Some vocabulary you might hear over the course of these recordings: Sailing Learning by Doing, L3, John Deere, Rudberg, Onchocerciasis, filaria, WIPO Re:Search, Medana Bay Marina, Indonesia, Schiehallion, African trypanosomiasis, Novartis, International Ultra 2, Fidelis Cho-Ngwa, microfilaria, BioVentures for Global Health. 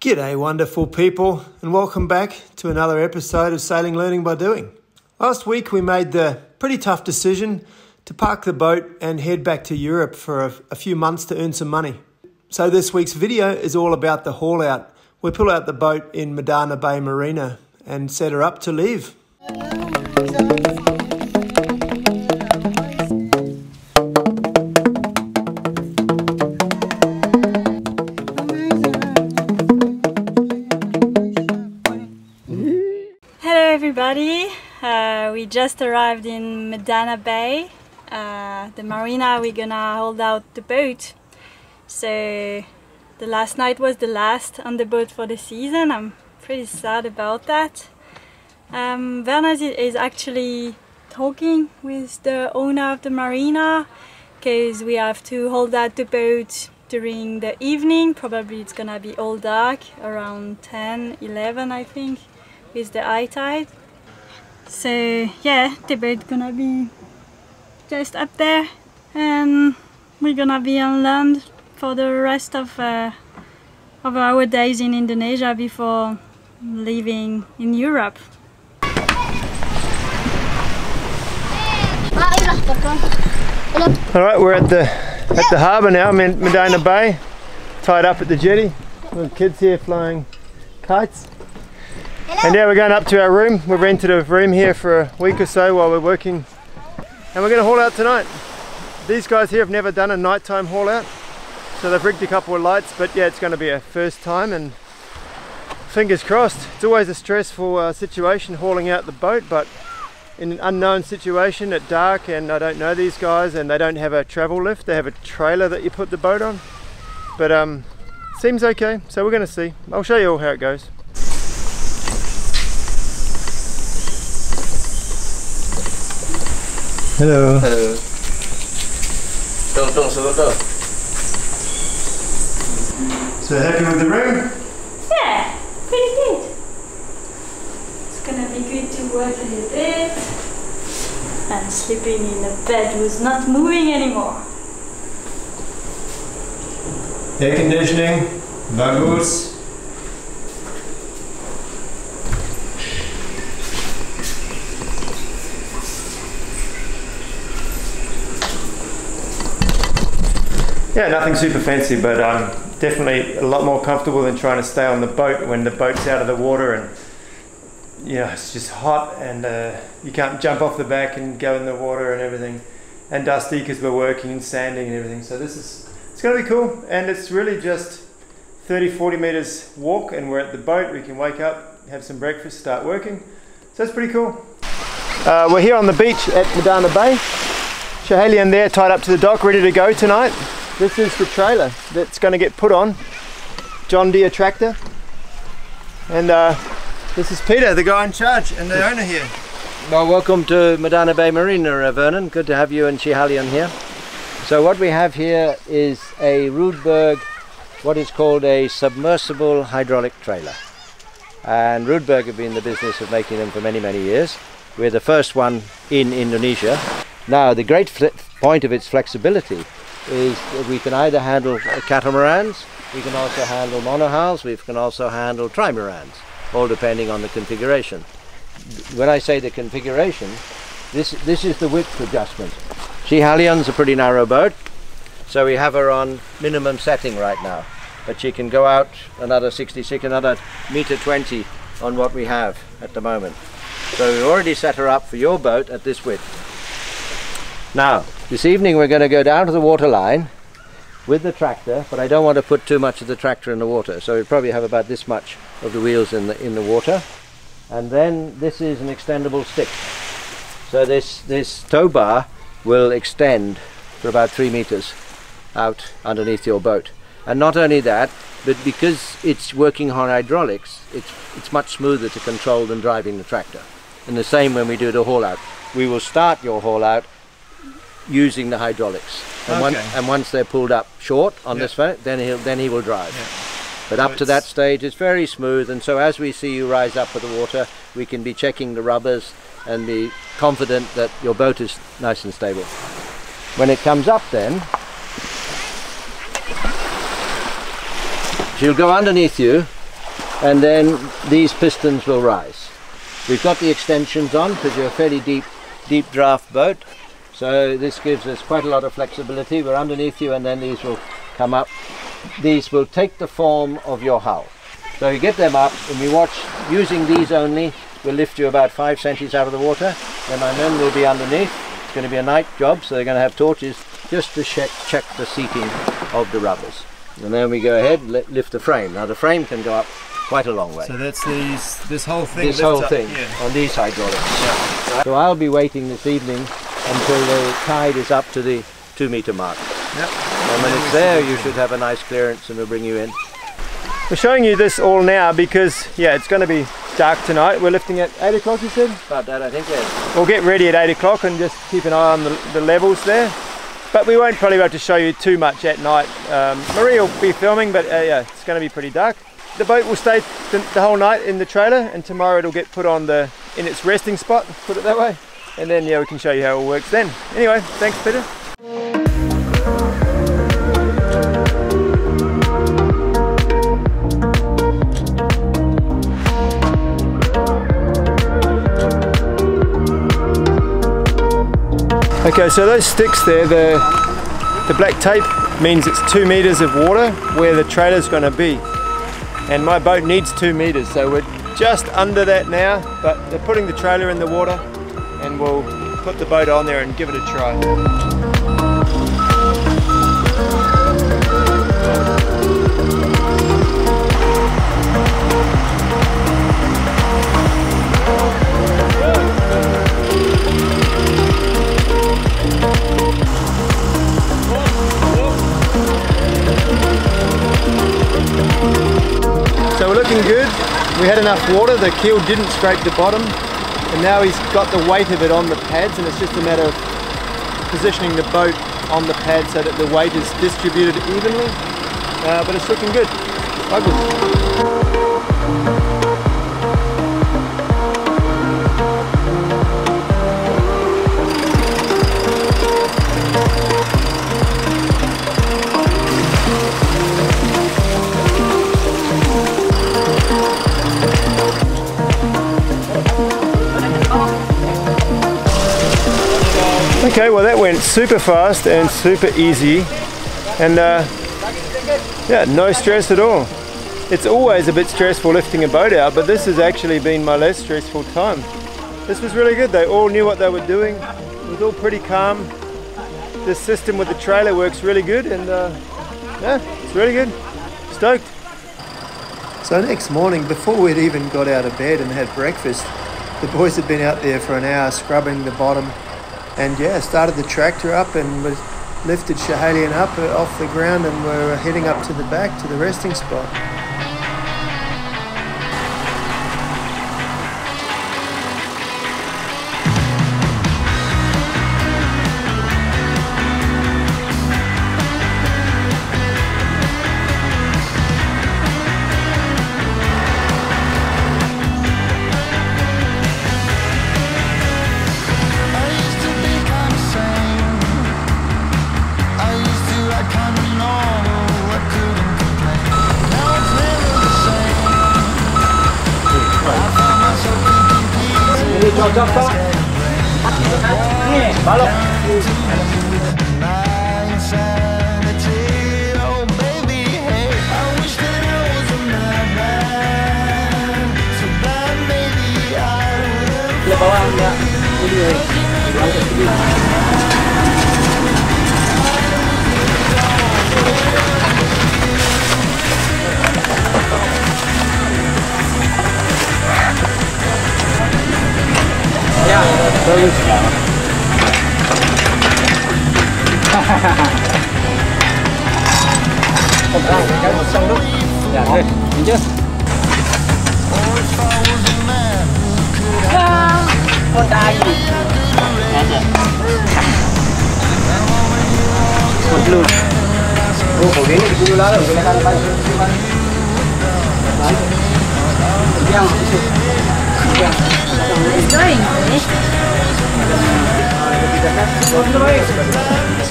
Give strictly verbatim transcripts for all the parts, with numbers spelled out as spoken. G'day wonderful people, and welcome back to another episode of Sailing Learning by Doing. Last week we made the pretty tough decision to park the boat and head back to Europe for a, a few months to earn some money. So this week's video is all about the haul out. We pull out the boat in Medana Bay Marina and set her up to leave. Uh, we just arrived in Medana Bay, uh, the marina we're gonna hold out the boat. So the last night was the last on the boat for the season. I'm pretty sad about that. Um, Werner is actually talking with the owner of the marina because we have to hold out the boat during the evening. Probably it's gonna be all dark around ten, eleven I think, with the high tide. So yeah, the boat's gonna be just up there and we're gonna be on land for the rest of, uh, of our days in Indonesia before leaving in Europe. Alright, we're at the at the harbour now, Medana Bay, tied up at the jetty. Little kids here flying kites. And now we're going up to our room. We've rented a room here for a week or so while we're working. And we're going to haul out tonight. These guys here have never done a nighttime haul out. So they've rigged a couple of lights, but yeah, it's going to be a first time and fingers crossed. It's always a stressful uh, situation hauling out the boat, but in an unknown situation at dark, and I don't know these guys, and they don't have a travel lift. They have a trailer that you put the boat on. But um, seems okay, so we're going to see. I'll show you all how it goes. Hello. Hello. So happy with the room? Yeah, pretty good. It's gonna be good to work a little bit. And sleeping in a bed who's not moving anymore. Air conditioning, bagus. Yeah, nothing super fancy, but um, definitely a lot more comfortable than trying to stay on the boat when the boat's out of the water and, you know, it's just hot and uh, you can't jump off the back and go in the water and everything, and dusty because we're working and sanding and everything. So this is, it's going to be cool, and it's really just thirty, forty meters walk and we're at the boat. We can wake up, have some breakfast, start working. So it's pretty cool. Uh, we're here on the beach at Medana Bay. Schiehallion there tied up to the dock, ready to go tonight. This is the trailer that's going to get put on, John Deere tractor. And uh, this is Peter, the guy in charge and the owner here. Well, welcome to Medana Bay Marina, Vernon. Good to have you and Schiehallion here. So what we have here is a Rudberg, what is called a submersible hydraulic trailer. And Rudberg have been in the business of making them for many, many years. We're the first one in Indonesia. Now, the great point of its flexibility is that we can either handle catamarans, we can also handle monohulls, we can also handle trimarans, all depending on the configuration. When I say the configuration, this this is the width adjustment. Sciehallion's a pretty narrow boat, so we have her on minimum setting right now, but she can go out another sixty-six, another meter twenty on what we have at the moment. So we've already set her up for your boat at this width. Now, this evening we're going to go down to the water line with the tractor, but I don't want to put too much of the tractor in the water, so we probably have about this much of the wheels in the in the water. And then this is an extendable stick. So this, this tow bar will extend for about three meters out underneath your boat. And not only that, but because it's working on hydraulics, it's, it's much smoother to control than driving the tractor. And the same when we do the haul out. We will start your haul out using the hydraulics, and, okay. one, and once they're pulled up short on yep. this phone, then he'll then he will drive. Yep. But so up to that stage, it's very smooth, and so as we see you rise up with the water, we can be checking the rubbers and be confident that your boat is nice and stable. When it comes up, then she'll go underneath you, and then these pistons will rise. We've got the extensions on because you're a fairly deep deep draft boat, so this gives us quite a lot of flexibility. We're underneath you and then these will come up. These will take the form of your hull. So you get them up and you watch, using these only, will lift you about five centimeters out of the water. Then my men will be underneath. It's going to be a night job, so they're going to have torches just to check, check the seating of the rubbers. And then we go ahead and lift the frame. Now the frame can go up quite a long way. So that's these, this whole thing? This whole thing on these hydraulics. Yeah. So I'll be waiting this evening until the tide is up to the two meter mark. Yep. And when it's there you should have a nice clearance and we'll bring you in. We're showing you this all now because, yeah, it's going to be dark tonight. We're lifting at eight o'clock, you said? About that, I think, yeah. We'll get ready at eight o'clock and just keep an eye on the, the levels there. But we won't probably be able to show you too much at night. Um, Maria will be filming, but uh, yeah, it's going to be pretty dark. The boat will stay th the whole night in the trailer, and tomorrow it'll get put on the in its resting spot, put it that way. And then, yeah, we can show you how it all works then. Anyway, thanks, Peter. Okay, so those sticks there, the, the black tape means it's two meters of water where the trailer's going to be. And my boat needs two meters, so we're just under that now, but they're putting the trailer in the water and we'll put the boat on there and give it a try. So we're looking good, we had enough water, the keel didn't scrape the bottom, and now he's got the weight of it on the pads, and it's just a matter of positioning the boat on the pad so that the weight is distributed evenly, uh, but it's looking good. Focus. Okay, well that went super fast and super easy, and uh, yeah, no stress at all. It's always a bit stressful lifting a boat out, but this has actually been my less stressful time. This was really good, they all knew what they were doing, it was all pretty calm. This system with the trailer works really good, and uh, yeah, it's really good, stoked. So next morning, before we'd even got out of bed and had breakfast, the boys had been out there for an hour scrubbing the bottom. And yeah, started the tractor up and lifted Schiehallion up off the ground, and we're heading up to the back to the resting spot.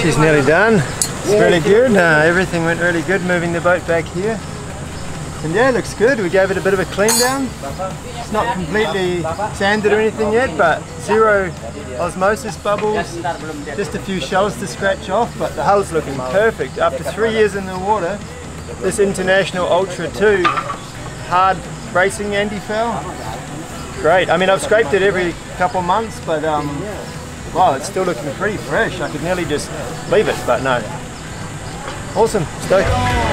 She's nearly done. It's really good. Uh, everything went really good moving the boat back here. And yeah, it looks good. We gave it a bit of a clean down. It's not completely sanded or anything yet, but zero osmosis bubbles, just a few shells to scratch off, but the hull's looking perfect. After three years in the water, this International Ultra two hard racing anti-foul, great. I mean, I've scraped it every couple months, but um, wow, it's still looking pretty fresh. I could nearly just leave it, but no. Awesome, stoked.